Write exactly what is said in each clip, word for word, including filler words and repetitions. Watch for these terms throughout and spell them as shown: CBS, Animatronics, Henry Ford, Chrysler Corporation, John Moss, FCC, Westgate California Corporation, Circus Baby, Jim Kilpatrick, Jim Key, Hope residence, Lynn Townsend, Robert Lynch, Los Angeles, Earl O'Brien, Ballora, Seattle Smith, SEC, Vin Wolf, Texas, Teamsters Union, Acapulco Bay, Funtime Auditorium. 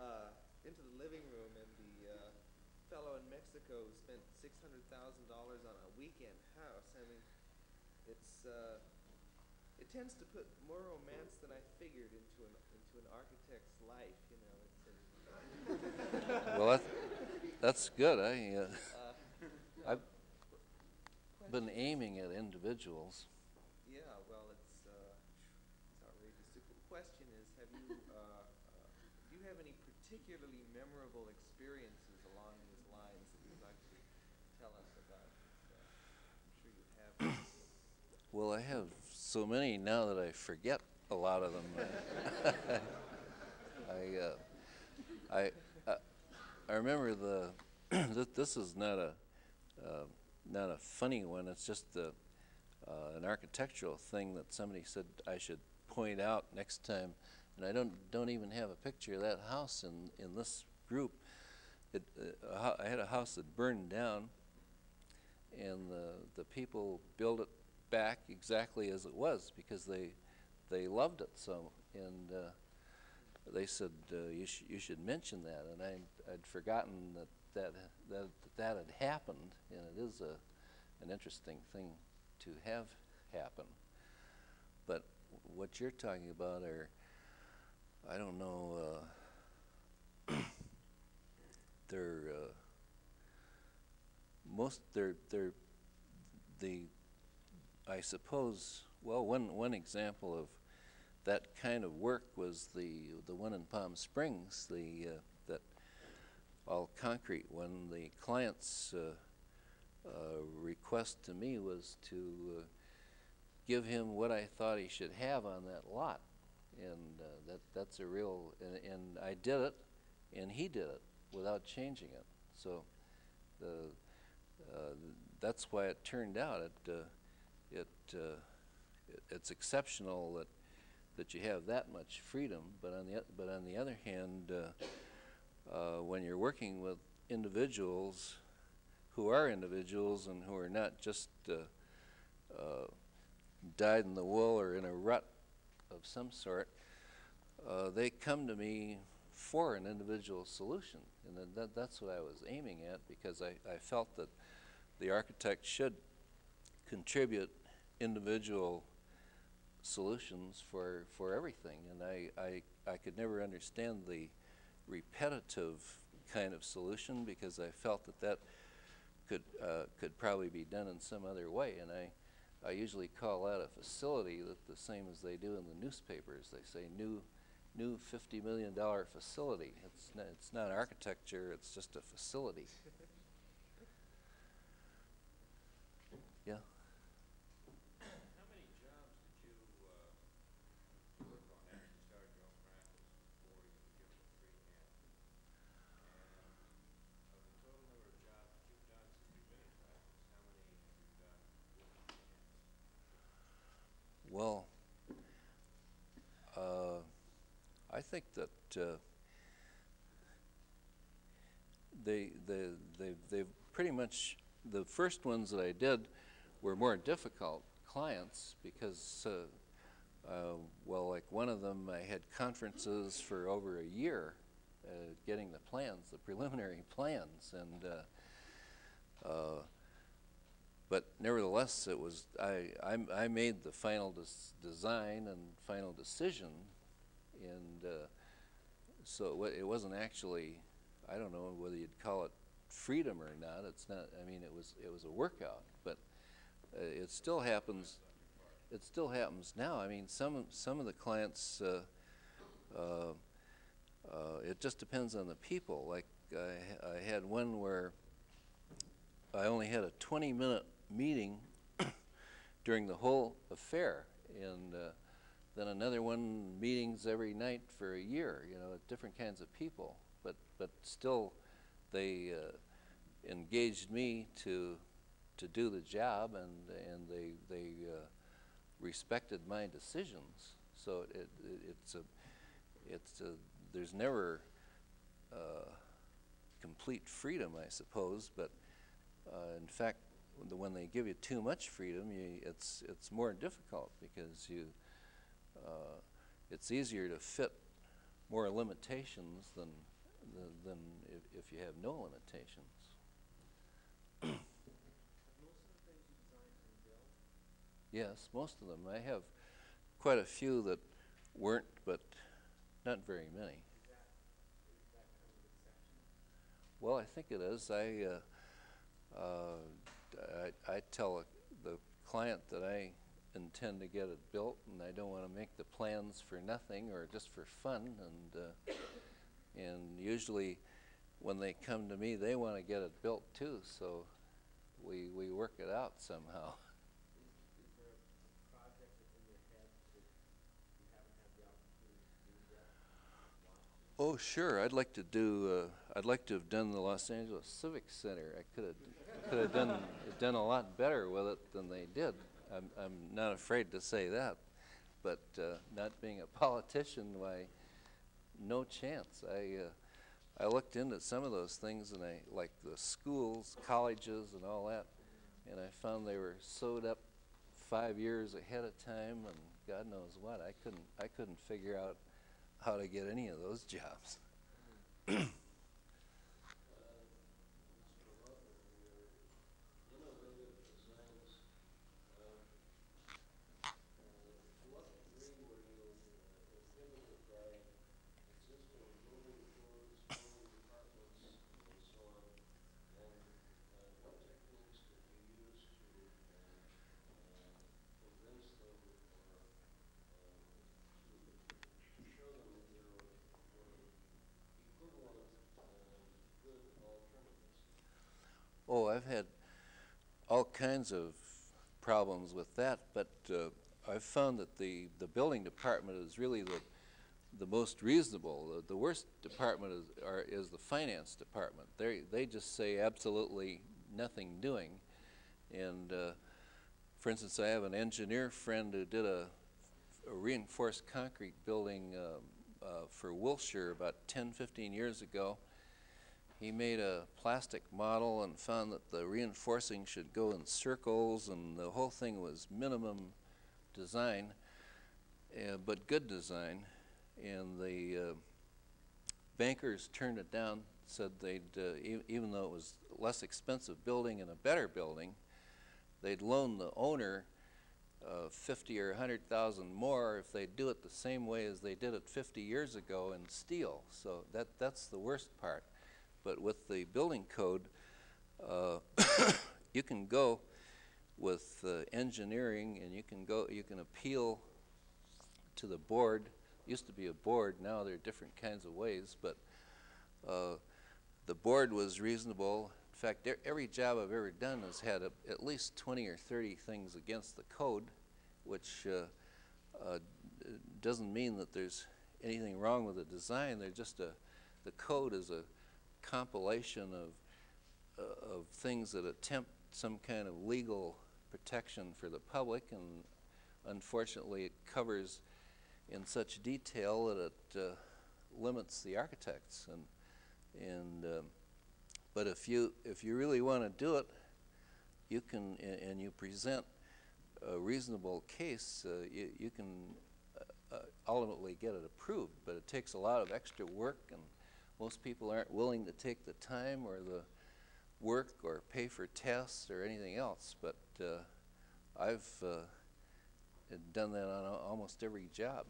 uh, into the living room, and the uh, fellow in Mexico spent six hundred thousand dollars on a weekend house. I mean, it's uh, it tends to put more romance than I figured into an into an architect's life, you know. It's a well, that's, that's good. I uh, uh, I've been aiming at individuals. Yeah, well, it's uh, it's outrageous. The question is, have you uh, uh, do you have any particularly memorable experiences along these lines that you'd like to tell us about? Uh, I'm sure you have. Well, I have so many now that I forget a lot of them. I, uh, I, uh, I remember the. th this is not a, uh, not a funny one. It's just the, uh, an architectural thing that somebody said I should point out next time, and I don't don't even have a picture of that house in in this group. It, uh, I had a house that burned down, and the the people built it back exactly as it was because they they loved it so, and uh, they said uh, you sh you should mention that, and I I'd forgotten that that that that had happened, and it is a an interesting thing to have happen. But what you're talking about are, I don't know, uh, they're uh, most they're they're the I suppose, well, one one example of that kind of work was the the one in Palm Springs, the uh, that all concrete one. The client's uh, uh, request to me was to uh, give him what I thought he should have on that lot, and uh, that that's a real and, and I did it, and he did it without changing it. So the uh, that's why it turned out it. Uh, It, uh, it it's exceptional that that you have that much freedom, but on the but on the other hand, uh, uh, when you're working with individuals who are individuals and who are not just uh, uh, dyed in the wool or in a rut of some sort, uh, they come to me for an individual solution, and then that, that's what I was aiming at, because I, I felt that the architect should contribute individual solutions for for everything, and I, I I could never understand the repetitive kind of solution, because I felt that that could uh, could probably be done in some other way, and I I usually call out a facility that the same as they do in the newspapers. They say new new fifty million dollar facility. It's not, it's not architecture. It's just a facility. Yeah. How many jobs did you uh, work on after you started your own practice before you were given the free hand? And of the total number of jobs that you've done since you've been in practice, how many have you done with the free hands? Well, uh, I think that uh, they, they, they, they've pretty much, the first ones that I did were more difficult clients because, uh, uh, well, like one of them, I had conferences for over a year uh, getting the plans, the preliminary plans, and uh, uh, but nevertheless, it was I I, I made the final des design and final decision, and uh, so it wasn't actually, I don't know whether you'd call it freedom or not. It's not, I mean, it was it was a workout, but uh, it still happens. It still happens now. I mean, some some of the clients, uh, uh, uh, it just depends on the people. Like I, I had one where I only had a twenty minute meeting during the whole affair, and uh, then another one, meetings every night for a year, you know, different kinds of people, but but still they uh, engaged me to to do the job, and and they they uh, respected my decisions. So it, it it's a it's a, there's never uh, complete freedom, I suppose. But uh, in fact, the, when they give you too much freedom, you, it's it's more difficult, because you uh, it's easier to fit more limitations than than, than if, if you have no limitations. Yes, most of them. I have quite a few that weren't, but not very many. Is that, is that kind of an exception? Well, I think it is. I, uh, uh, I, I tell a, the client that I intend to get it built, and I don't want to make the plans for nothing or just for fun. And uh, and usually, when they come to me, they want to get it built too. So we we work it out somehow. Oh sure, I'd like to do. Uh, I'd like to have done the Los Angeles Civic Center. I could have, could have done done a lot better with it than they did. I'm I'm not afraid to say that, but uh, not being a politician, why, no chance. I uh, I looked into some of those things, and I like the schools, colleges, and all that, and I found they were sewed up five years ahead of time, and God knows what. I couldn't I couldn't figure out how to get any of those jobs. I've had all kinds of problems with that, but uh, I've found that the, the building department is really the, the most reasonable. The, the worst department is, are, is the finance department. They, they just say absolutely nothing doing. And uh, for instance, I have an engineer friend who did a, a reinforced concrete building um, uh, for Wilshire about ten, fifteen years ago. He made a plastic model and found that the reinforcing should go in circles, and the whole thing was minimum design, uh, but good design. And the uh, bankers turned it down, said they'd, uh, e even though it was less expensive building and a better building, they'd loan the owner uh, fifty or a hundred thousand more if they do it the same way as they did it fifty years ago in steel. So that, that's the worst part. But with the building code, uh, you can go with uh, engineering, and you can go. You can appeal to the board. It used to be a board. Now there are different kinds of ways. But uh, the board was reasonable. In fact, every job I've ever done has had a, at least twenty or thirty things against the code, which uh, uh, doesn't mean that there's anything wrong with the design. They're just a. The code is a compilation of, uh, of things that attempt some kind of legal protection for the public, and unfortunately it covers in such detail that it uh, limits the architects. And, and um, but if you, if you really want to do it, you can, and, and you present a reasonable case, uh, you, you can uh, uh, ultimately get it approved, but it takes a lot of extra work, and most people aren't willing to take the time or the work or pay for tests or anything else, but uh, I've uh, done that on almost every job.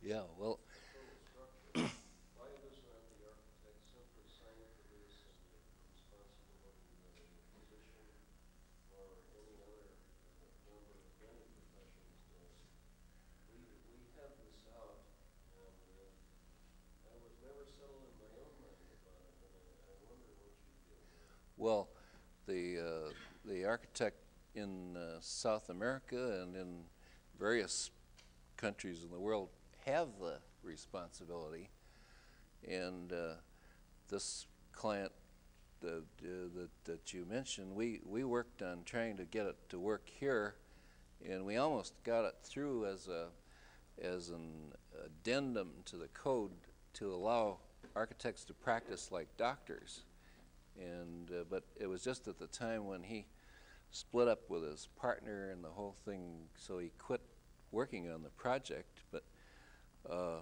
Yeah, well, we have this out, and uh, I was never so Well, the uh, the architect in uh, South America and in various countries in the world have the responsibility, and uh, this client that, uh, that that you mentioned, we we worked on trying to get it to work here, and we almost got it through as a as an addendum to the code to allow architects to practice like doctors, and uh, but it was just at the time when he split up with his partner and the whole thing, so he quit working on the project. But uh,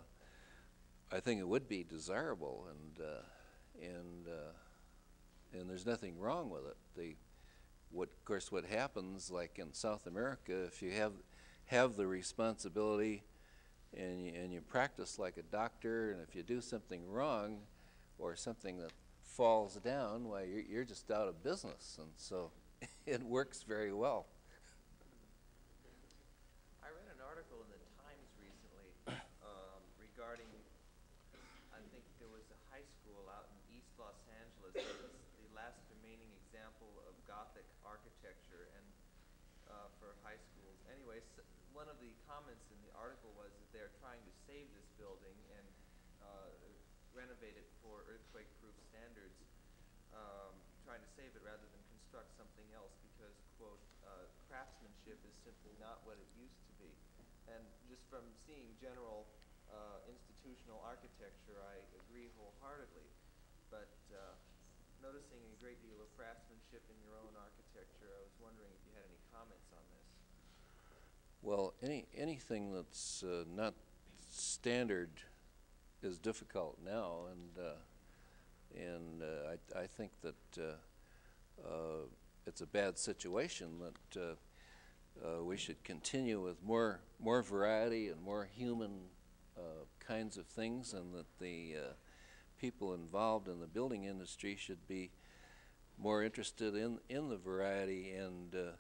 I think it would be desirable, and uh, and uh, and there's nothing wrong with it. The what, of course, what happens, like in South America, if you have have the responsibility and you, and you practice like a doctor, and if you do something wrong or something that falls down, well, you're, you're just out of business, and so it works very well. I read an article in the Times recently um, regarding, I think there was a high school out in East Los Angeles that was the last remaining example of Gothic architecture and uh, for high schools. Anyway, so one of the comments in the article was that they're trying to save this building and uh, renovate it for earthquake-proof standards, um, trying to save it rather than construct something else because, quote, uh, craftsmanship is simply not what it used to be. And just from seeing general uh, institutional architecture, I agree wholeheartedly. But uh, noticing a great deal of craftsmanship in your own architecture, I was wondering if you had any comments on this. Well, any anything that's uh, not standard is difficult now, and uh, and uh, I, I think that uh, uh, it's a bad situation that uh, uh, we should continue with more more variety and more human uh, kinds of things, and that the uh, people involved in the building industry should be more interested in in the variety and uh,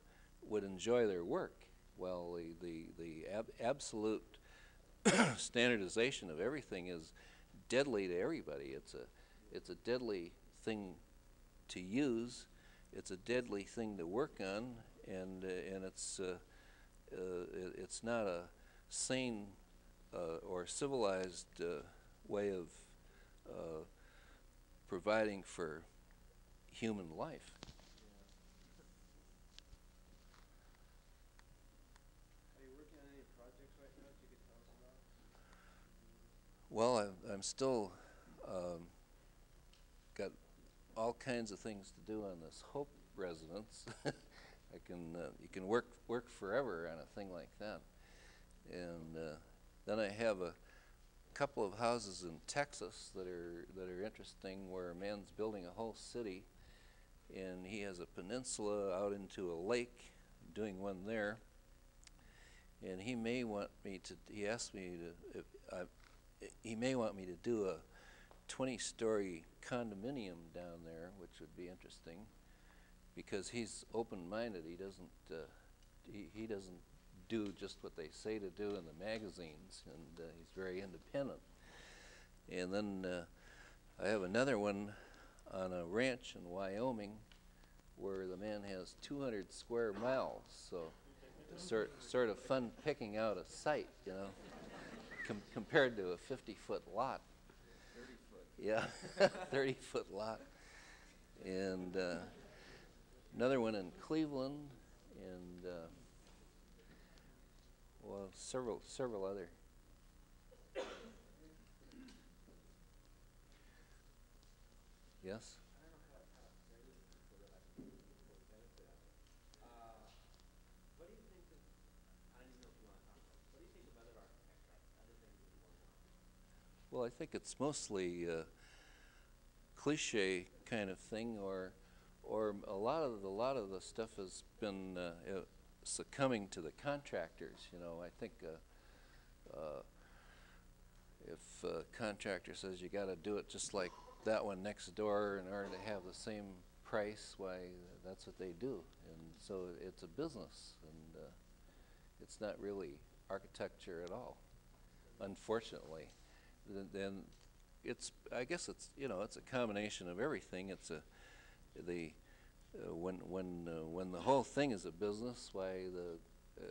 would enjoy their work. Well, the the the ab absolute standardization of everything is deadly to everybody. It's a, it's a deadly thing to use. It's a deadly thing to work on, and uh, and it's uh, uh, it, it's not a sane uh, or civilized uh, way of uh, providing for human life. Well, I'm, I'm still um, got all kinds of things to do on this Hope residence. I can uh, you can work work forever on a thing like that, and uh, then I have a couple of houses in Texas that are that are interesting, where a man's building a whole city, and he has a peninsula out into a lake, doing one there, and he may want me to. He asked me to. If I, He may want me to do a twenty-story condominium down there, which would be interesting, because he's open-minded. He doesn't uh, he, he doesn't do just what they say to do in the magazines, and uh, he's very independent. And then uh, I have another one on a ranch in Wyoming, where the man has two hundred square miles. So it's sort sort of fun picking out a site, you know. Com compared to a fifty-foot lot. thirty foot. Yeah, thirty-foot lot. And uh, another one in Cleveland, and uh, well, several, several other. Yes? Well, I think it's mostly a cliche kind of thing, or, or a lot of the, a lot of the stuff has been uh, uh, succumbing to the contractors. You know, I think uh, uh, if a contractor says you got to do it just like that one next door in order to have the same price, why, that's what they do, and so it's a business, and uh, it's not really architecture at all, unfortunately. Then it's, I guess it's, you know, it's a combination of everything. It's a, the uh, when when uh, when the whole thing is a business, why the uh,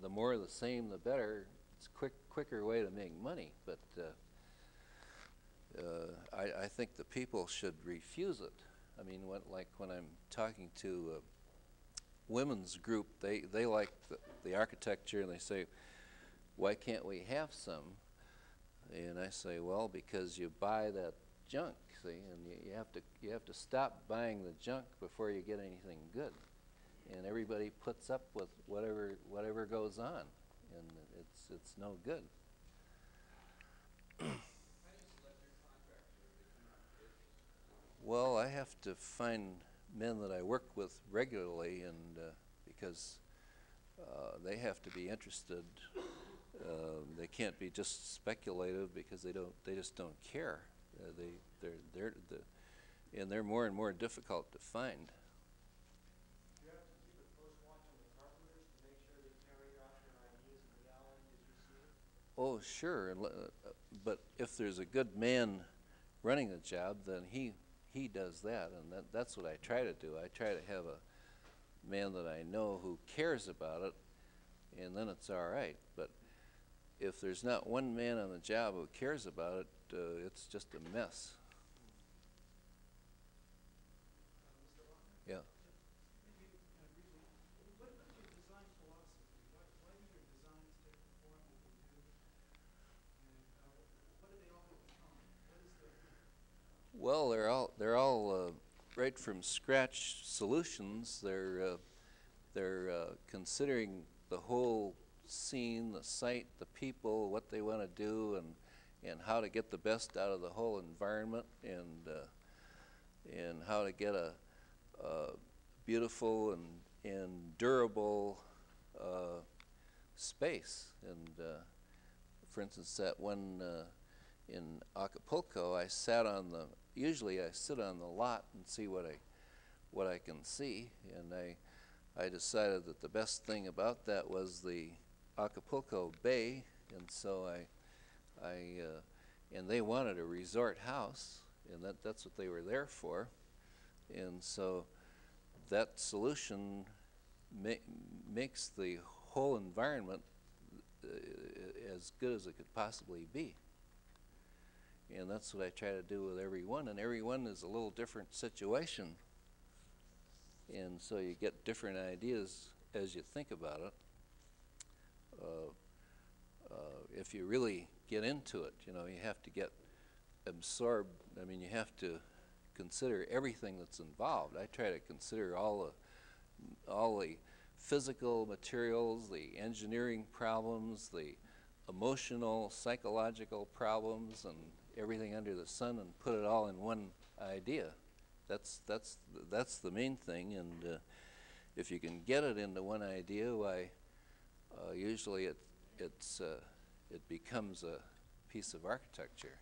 the more of the same, the better. It's quick quicker way to make money, but uh, uh, I, I think the people should refuse it. I mean, what, like when I'm talking to a women's group, they they like the, the architecture, and they say, "Why can't we have some?" And I say, "Well, because you buy that junk, see, and you, you have to you have to stop buying the junk before you get anything good." And everybody puts up with whatever whatever goes on, and it's it's no good. Well, I have to find men that I work with regularly, and uh, because uh, they have to be interested. Uh, they can't be just speculative, because they don't they just don't care. Uh, they they're they're the, and they're more and more difficult to find. Do you have to keep a close watch on the carpenters to make sure they carry out their ideas and reality as you see it? Oh, sure, but if there's a good man running the job, then he he does that, and that, that's what I try to do. I try to have a man that I know who cares about it, and then it's all right. But if there's not one man on the job who cares about it, uh, it's just a mess. Yeah. Well, they're all they're all uh, right from scratch solutions. They're uh, they're uh, considering the whole scene, the site, the people, what they want to do, and and how to get the best out of the whole environment, and uh, and how to get a, a beautiful and and durable uh, space. And uh, for instance, that one uh, in Acapulco, I sat on the. Usually I sit on the lot and see what I what I can see, and I I decided that the best thing about that was the Acapulco Bay, and so I I uh, and they wanted a resort house, and that that's what they were there for, and so that solution ma makes the whole environment uh, as good as it could possibly be. And that's what I try to do with everyone, and everyone is a little different situation, and so you get different ideas as you think about it. Uh, uh, if you really get into it, you know, you have to get absorbed. I mean, you have to consider everything that's involved. I try to consider all the all the physical materials, the engineering problems, the emotional, psychological problems, and everything under the sun, and put it all in one idea. That's that's th that's the main thing. And uh, if you can get it into one idea, why uh, usually it it's uh, it becomes a piece of architecture.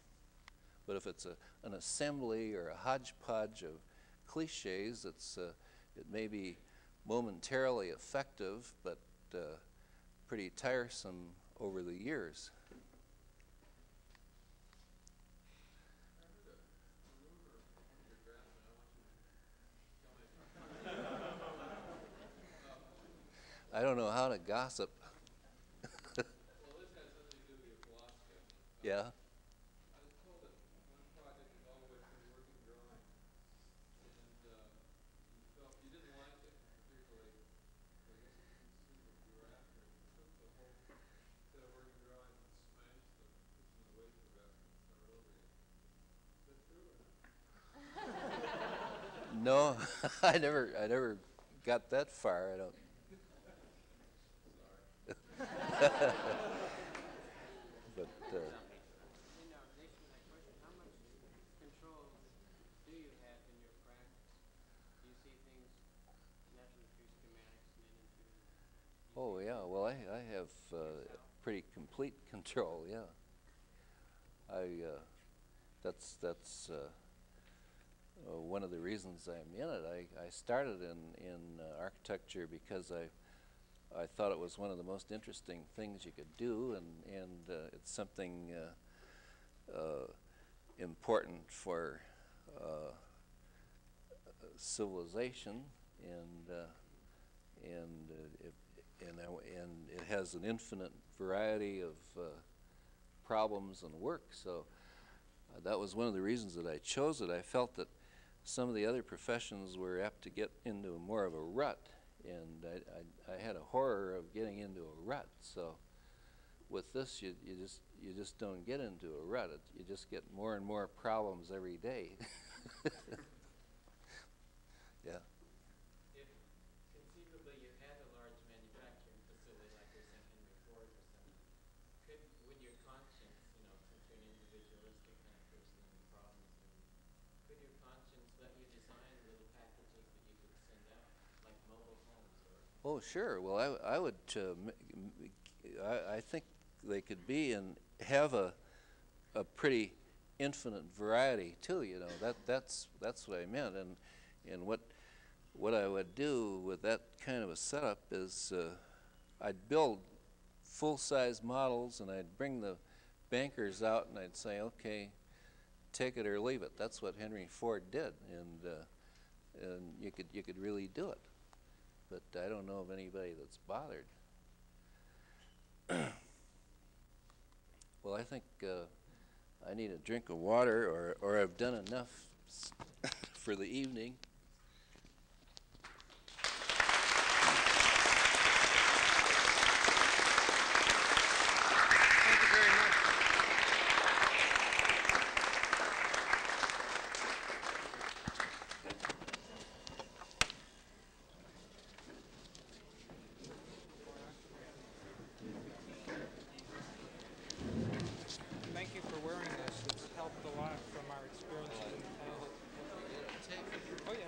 But if it's a an assembly or a hodgepodge of cliches, it's uh, it may be momentarily effective, but uh, pretty tiresome over the years. I don't know how to gossip. Well, this has something to do with your philosophy. Um, yeah. I was told that one project is all the way through working drawing, and uh, you felt you didn't like it particularly. I guess you were after it. You took the whole set of working drawings and smashed them, put them away for that, and started over again. Is that true or not? No, I never, I never got that far. I don't. but uh, how much control do you have in your practice? Do you see things naturally through schematics and into? Oh yeah, well I I have uh, pretty complete control. Yeah, I uh, that's that's uh, uh, one of the reasons I'm in it. I I started in in uh, architecture because I. I thought it was one of the most interesting things you could do, and, and uh, it's something uh, uh, important for uh, civilization, and uh, and uh, it, and and it has an infinite variety of uh, problems and work. So uh, that was one of the reasons that I chose it. I felt that some of the other professions were apt to get into more of a rut, and I, I, I had a horror of getting into a rut. So with this, you, you just you just don't get into a rut. It, you just get more and more problems every day. Yeah. If conceivably you had a large manufacturing facility like there's a Henry Ford or something, could would your conscience, you know, since you're an individualistic kind of person and the problems, could your conscience let you design little packages that you could send out, like mobile homes? Or oh, sure. Well, I I would. Uh, m m I, I think they could be and have a a pretty infinite variety too. You know, that that's that's what I meant. And and what what I would do with that kind of a setup is uh, I'd build full-size models, and I'd bring the bankers out, and I'd say, okay, take it or leave it. That's what Henry Ford did, and uh, and you could you could really do it. But I don't know of anybody that's bothered. Well, I think uh, I need a drink of water, or, or I've done enough for the evening. Thank you very much. Thank you for wearing this. It's helped a lot from our experiences in the past. Oh, yeah.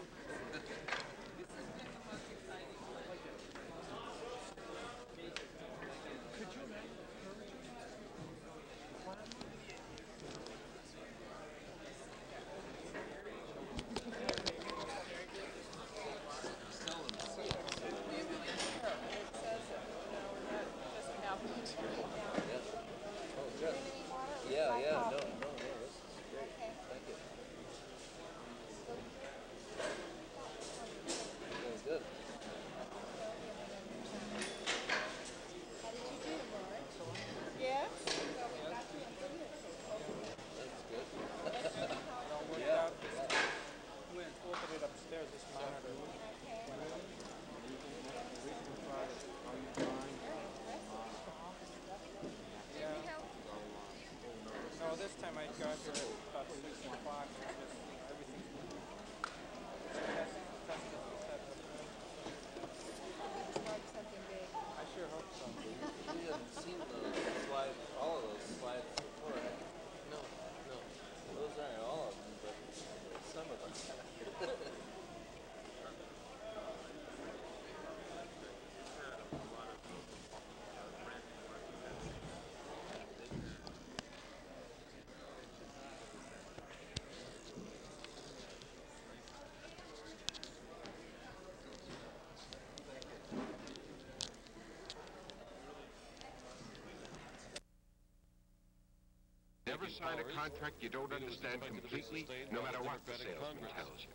Never sign a contract you don't understand completely, no matter what the salesman tells you.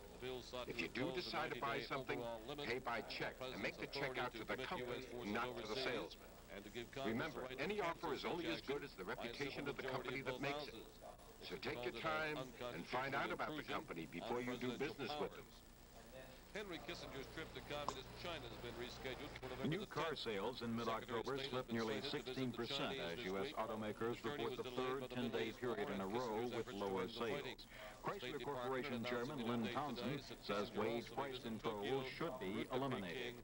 If you do decide to buy something, pay by check, and make the check out to the company, not to the salesman. Remember, any offer is only as good as the reputation of the company that makes it. So take your time and find out about the company before you do business with them. Henry Kissinger's trip to communist China has been rescheduled. New car sales in mid-October slipped nearly sixteen percent as U S automakers report the third ten-day period in a row with lower sales. Chrysler Corporation Chairman Lynn Townsend says wage price control should be eliminated.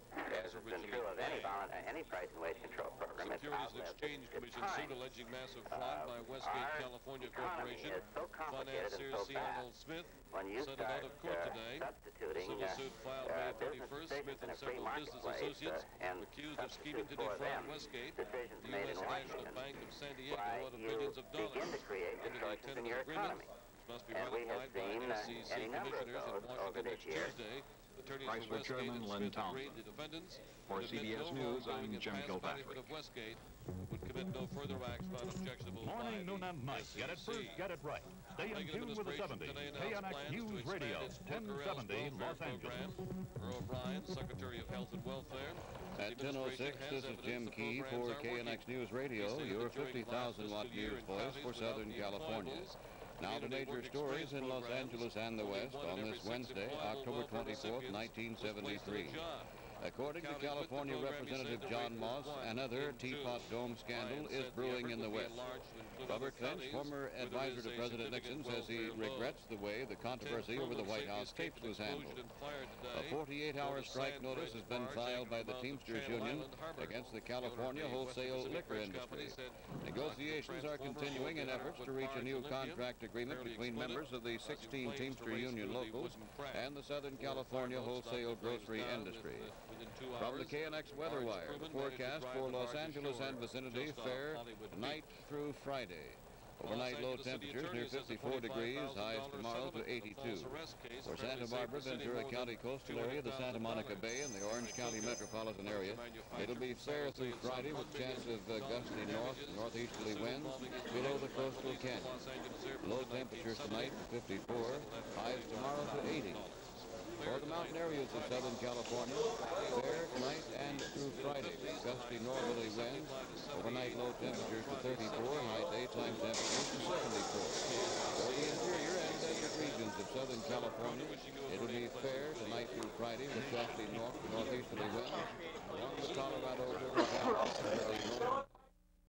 As with the control of any, any price and wage control program, it's outlived its time. Securities and Exchange Commission sued alleging massive fraud by Westgate California Corporation. Financier Seattle Smith sent it out of court today. Civil suit filed May thirty-first. Smith and several business associates accused of scheming to defraud Westgate, the U S National Bank of San Diego, out of millions of dollars under the tentative agreement. Must be ratified by F C C commissioners in Washington next Tuesday. Chrysler Chairman Lynn Townsend. For C B S News, I'm Jim Kilpatrick. bid no further action on objectionable. Morning, noon, and night. S E C. Get it first, get it right. Stay in tune with the seventy. K N X News Radio, ten seventy, Los Angeles. Earl O'Brien, Secretary of Health and Welfare. At ten oh six, this is Jim Key for K N X News Radio, your fifty thousand watt years voice for Southern California. Now to major stories in Los Angeles and the West on this Wednesday, October twenty-fourth, nineteen seventy-three. According to California Representative John Moss, another Teapot Dome scandal is brewing in the West. Robert Lynch, former advisor to President Nixon, says he regrets the way the controversy over the White House tapes was handled. A forty-eight hour strike notice has been filed by the Teamsters Union against the California wholesale liquor industry. Negotiations are continuing in efforts to reach a new contract agreement between members of the sixteen Teamster Union locals and the Southern California wholesale grocery industry. From the K N X Weather Wire, the forecast for Los Angeles and vicinity fair tonight through Friday. Overnight low temperatures near fifty-four degrees, highs tomorrow to eighty-two. For Santa Barbara, Ventura County coastal area, the Santa Monica Bay, and the Orange County metropolitan area, it'll be fair through Friday with chance of uh, gusty north and northeasterly winds below the coastal canyon. Low temperatures tonight to fifty-four, highs tomorrow to eighty. For the mountain areas of Southern California, fair tonight and through Friday, with gusty northerly winds, overnight low temperatures to thirty-four, high daytime temperatures to seventy-four. For the interior and desert regions of Southern California, it'll be fair tonight through Friday with gusty north northeasterly winds along the Colorado River Valley.